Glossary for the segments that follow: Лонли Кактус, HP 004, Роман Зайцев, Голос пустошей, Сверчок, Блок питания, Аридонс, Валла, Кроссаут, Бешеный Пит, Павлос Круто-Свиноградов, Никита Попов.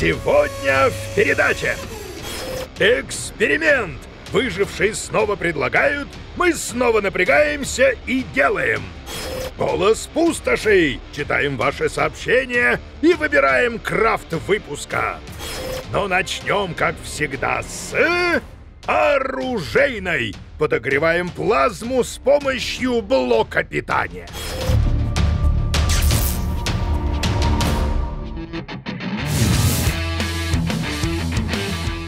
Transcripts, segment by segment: Сегодня в передаче эксперимент. Выжившие снова предлагают, мы снова напрягаемся и делаем. Голос пустошей. Читаем ваши сообщения и выбираем крафт выпуска. Но начнем, как всегда, с оружейной. Подогреваем плазму с помощью блока питания.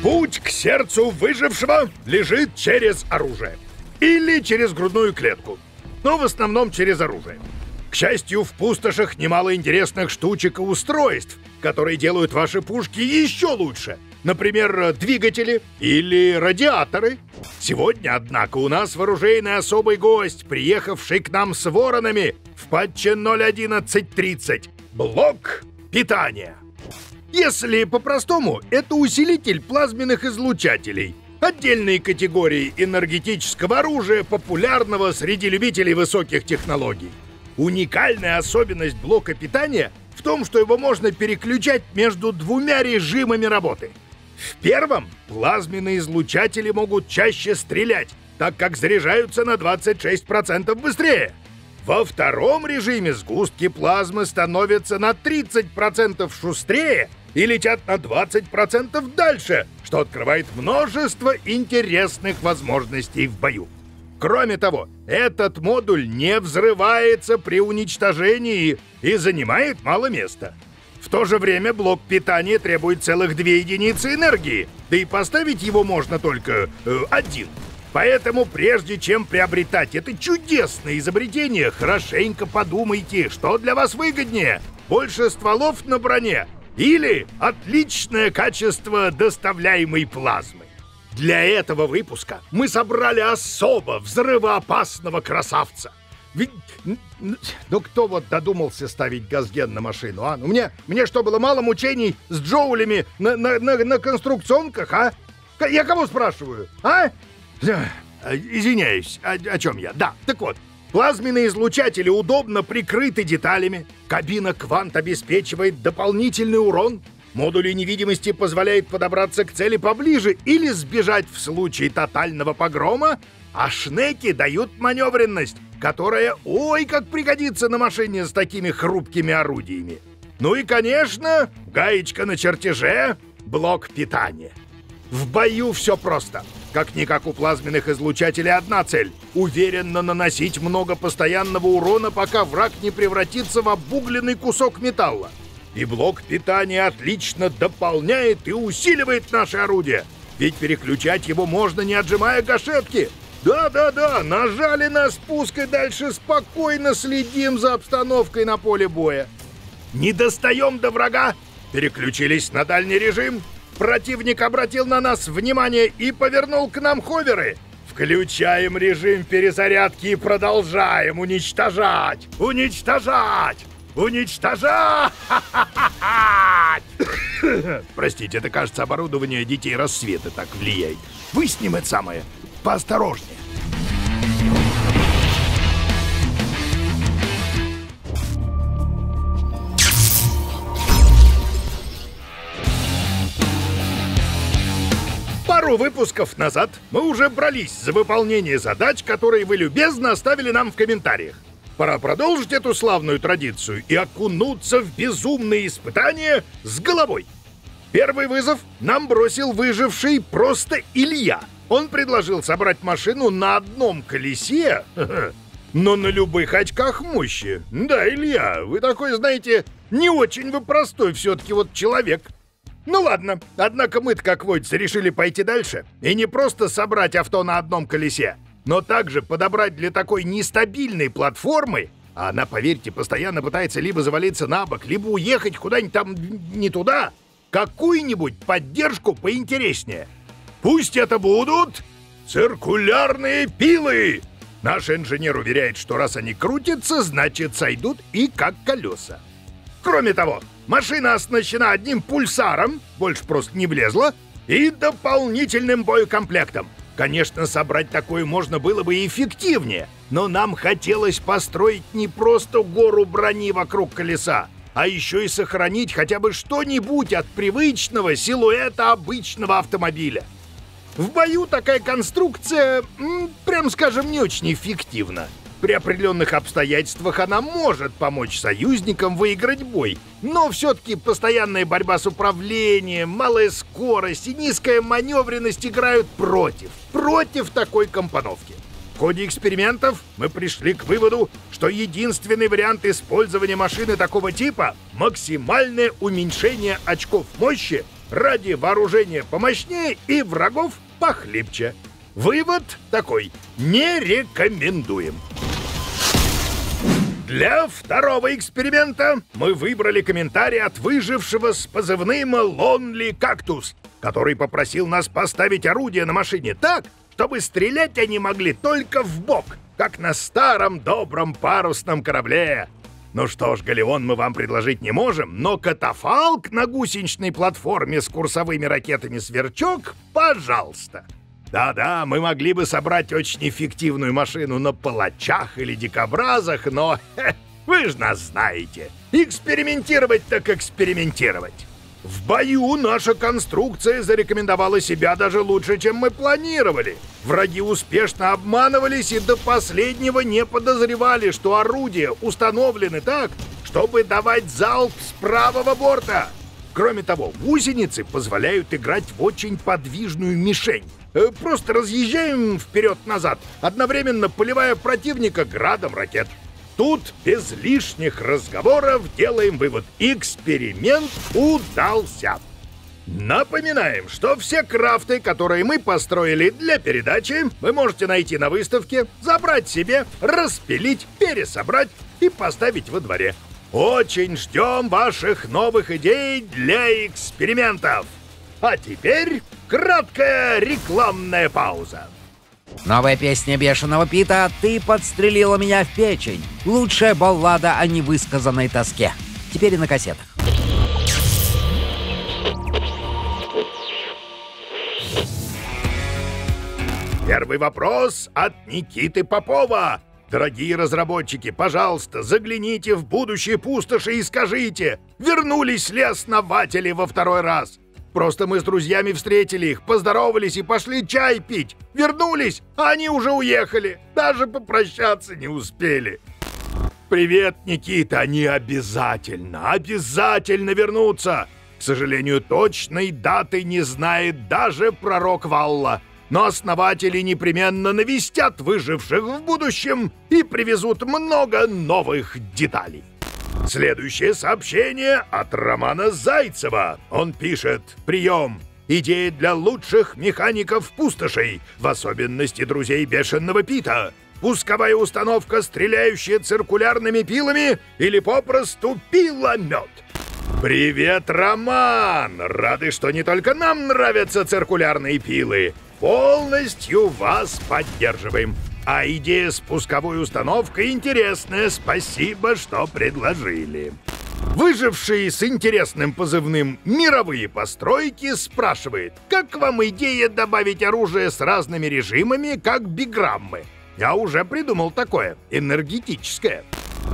Путь к сердцу выжившего лежит через оружие. Или через грудную клетку. Но в основном через оружие. К счастью, в пустошах немало интересных штучек и устройств, которые делают ваши пушки еще лучше. Например, двигатели или радиаторы. Сегодня, однако, у нас вооруженный особый гость, приехавший к нам с воронами в патче 0.11.30. Блок питания. Если по-простому, это усилитель плазменных излучателей. Отдельные категории энергетического оружия, популярного среди любителей высоких технологий. Уникальная особенность блока питания в том, что его можно переключать между двумя режимами работы. В первом плазменные излучатели могут чаще стрелять, так как заряжаются на 26% быстрее. Во втором режиме сгустки плазмы становятся на 30% шустрее и летят на 20% дальше, что открывает множество интересных возможностей в бою. Кроме того, этот модуль не взрывается при уничтожении и занимает мало места. В то же время блок питания требует целых 2 единицы энергии, да и поставить его можно только один. Поэтому, прежде чем приобретать это чудесное изобретение, хорошенько подумайте, что для вас выгоднее – больше стволов на броне или отличное качество доставляемой плазмы. Для этого выпуска мы собрали особо взрывоопасного красавца. Ведь, ну кто вот додумался ставить газген на машину, а? Ну мне что, было мало мучений с джоулями на конструкционках, а? Я кого спрашиваю, а? Извиняюсь, о чем я? Да, так вот, плазменные излучатели удобно прикрыты деталями, кабина квант обеспечивает дополнительный урон, модули невидимости позволяют подобраться к цели поближе или сбежать в случае тотального погрома, а шнеки дают маневренность, которая, ой, как пригодится на машине с такими хрупкими орудиями. Ну и, конечно, гаечка на чертеже, блок питания. В бою все просто. Как-никак у плазменных излучателей одна цель — уверенно наносить много постоянного урона, пока враг не превратится в обугленный кусок металла. И блок питания отлично дополняет и усиливает наше орудие, ведь переключать его можно, не отжимая гашетки. Да-да-да, нажали на спуск и дальше спокойно следим за обстановкой на поле боя. Не достаем до врага, переключились на дальний режим. Противник обратил на нас внимание и повернул к нам ховеры. Включаем режим перезарядки и продолжаем уничтожать! Уничтожать! Уничтожать! Простите, это, кажется, оборудование детей рассвета так влияет. Вы с ним это самое поосторожнее. Пару выпусков назад мы уже брались за выполнение задач, которые вы любезно оставили нам в комментариях. Пора продолжить эту славную традицию и окунуться в безумные испытания с головой. Первый вызов нам бросил выживший просто Илья. Он предложил собрать машину на одном колесе, но на любых очках мощи. Да, Илья, вы такой, знаете, не очень вы простой все-таки вот человек. Ну ладно, однако мы-то, как водится, решили пойти дальше и не просто собрать авто на одном колесе, но также подобрать для такой нестабильной платформы, а она, поверьте, постоянно пытается либо завалиться на бок, либо уехать куда-нибудь там не туда, какую-нибудь поддержку поинтереснее. Пусть это будут циркулярные пилы! Наш инженер уверяет, что раз они крутятся, значит сойдут и как колеса. Кроме того, машина оснащена одним пульсаром, больше просто не влезла, и дополнительным боекомплектом. Конечно, собрать такое можно было бы эффективнее, но нам хотелось построить не просто гору брони вокруг колеса, а еще и сохранить хотя бы что-нибудь от привычного силуэта обычного автомобиля. В бою такая конструкция, прям скажем, не очень эффективна. При определенных обстоятельствах она может помочь союзникам выиграть бой, но все-таки постоянная борьба с управлением, малая скорость и низкая маневренность играют против такой компоновки. В ходе экспериментов мы пришли к выводу, что единственный вариант использования машины такого типа — максимальное уменьшение очков мощи ради вооружения помощнее и врагов похлипче. Вывод такой: не рекомендуем. Для второго эксперимента мы выбрали комментарий от выжившего с позывным «Лонли Кактус», который попросил нас поставить орудие на машине так, чтобы стрелять они могли только в бок, как на старом добром парусном корабле. Ну что ж, галеон мы вам предложить не можем, но катафалк на гусеничной платформе с курсовыми ракетами «Сверчок» — пожалуйста. Да-да, мы могли бы собрать очень эффективную машину на палачах или дикобразах, но вы же нас знаете. Экспериментировать так экспериментировать. В бою наша конструкция зарекомендовала себя даже лучше, чем мы планировали. Враги успешно обманывались и до последнего не подозревали, что орудия установлены так, чтобы давать залп с правого борта. Кроме того, гусеницы позволяют играть в очень подвижную мишень. Просто разъезжаем вперед-назад, одновременно поливая противника градом ракет. Тут без лишних разговоров делаем вывод: эксперимент удался. Напоминаем, что все крафты, которые мы построили для передачи, вы можете найти на выставке, забрать себе, распилить, пересобрать и поставить во дворе. Очень ждем ваших новых идей для экспериментов. А теперь краткая рекламная пауза. Новая песня Бешеного Пита «Ты подстрелила меня в печень». Лучшая баллада о невысказанной тоске. Теперь и на кассетах. Первый вопрос от Никиты Попова. Дорогие разработчики, пожалуйста, загляните в будущее пустоши и скажите, вернулись ли основатели во второй раз. Просто мы с друзьями встретили их, поздоровались и пошли чай пить. Вернулись, а они уже уехали. Даже попрощаться не успели. Привет, Никита, они обязательно вернутся. К сожалению, точной даты не знает даже пророк Валла. Но основатели непременно навестят выживших в будущем и привезут много новых деталей. Следующее сообщение от Романа Зайцева. Он пишет: «Прием! Идея для лучших механиков пустошей, в особенности друзей Бешеного Пита. Пусковая установка, стреляющая циркулярными пилами или попросту пиломет». Привет, Роман! Рады, что не только нам нравятся циркулярные пилы. Полностью вас поддерживаем. А идея с пусковой установкой интересная, спасибо, что предложили. Выживший с интересным позывным «Мировые постройки» спрашивает: как вам идея добавить оружие с разными режимами, как биграммы? Я уже придумал такое, энергетическое.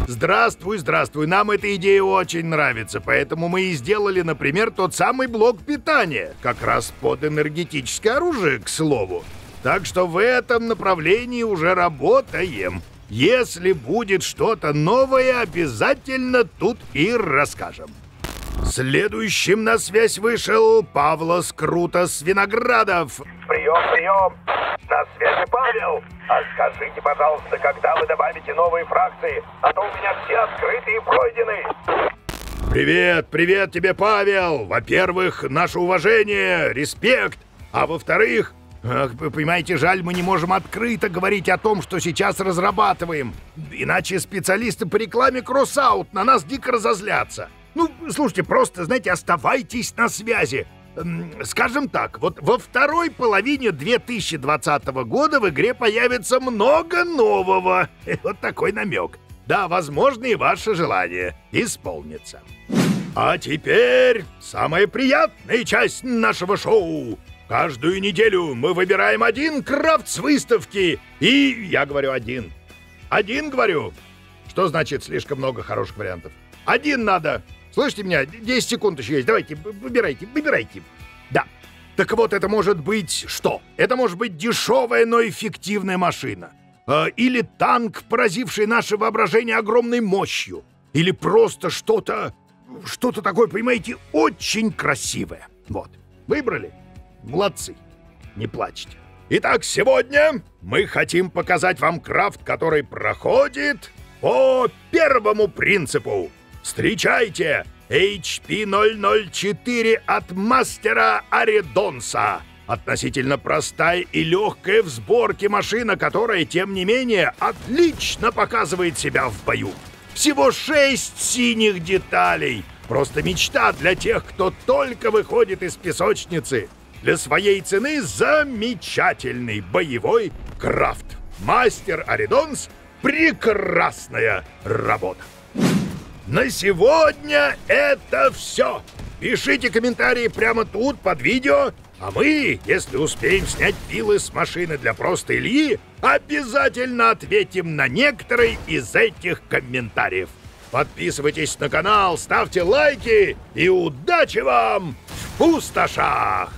Здравствуй, нам эта идея очень нравится, поэтому мы и сделали, например, тот самый блок питания, как раз под энергетическое оружие, к слову. Так что в этом направлении уже работаем. Если будет что-то новое, обязательно тут и расскажем. Следующим на связь вышел Павлос Круто-Свиноградов. Прием. На связи Павел. А скажите, пожалуйста, когда вы добавите новые фракции, а то у меня все открыты и пройдены. Привет тебе, Павел. Во-первых, наше уважение, респект. А во-вторых, вы понимаете, жаль, мы не можем открыто говорить о том, что сейчас разрабатываем. Иначе специалисты по рекламе Кроссаут на нас дико разозлятся. Ну, слушайте, просто, знаете, оставайтесь на связи. Скажем так, вот во второй половине 2020 года в игре появится много нового. Вот такой намек. Да, возможно, и ваше желание исполнится. А теперь самая приятная часть нашего шоу. Каждую неделю мы выбираем один крафт с выставки. И я говорю один. Один говорю. Что значит слишком много хороших вариантов. Один надо. Слышите меня? 10 секунд еще есть. Давайте, выбирайте. Да. Так вот, это может быть что? Это может быть дешевая, но эффективная машина. Или танк, поразивший наше воображение огромной мощью. Или просто что-то такое, понимаете, очень красивое. Вот. Выбрали? Молодцы. Не плачьте. Итак, сегодня мы хотим показать вам крафт, который проходит по первому принципу. Встречайте! HP 004 от мастера Аридонса. Относительно простая и легкая в сборке машина, которая, тем не менее, отлично показывает себя в бою. Всего 6 синих деталей. Просто мечта для тех, кто только выходит из песочницы. Для своей цены замечательный боевой крафт. Мастер Аридонс. Прекрасная работа. На сегодня это все. Пишите комментарии прямо тут, под видео. А мы, если успеем снять пилы с машины для просто Ильи, обязательно ответим на некоторые из этих комментариев. Подписывайтесь на канал, ставьте лайки и удачи вам в пустошах!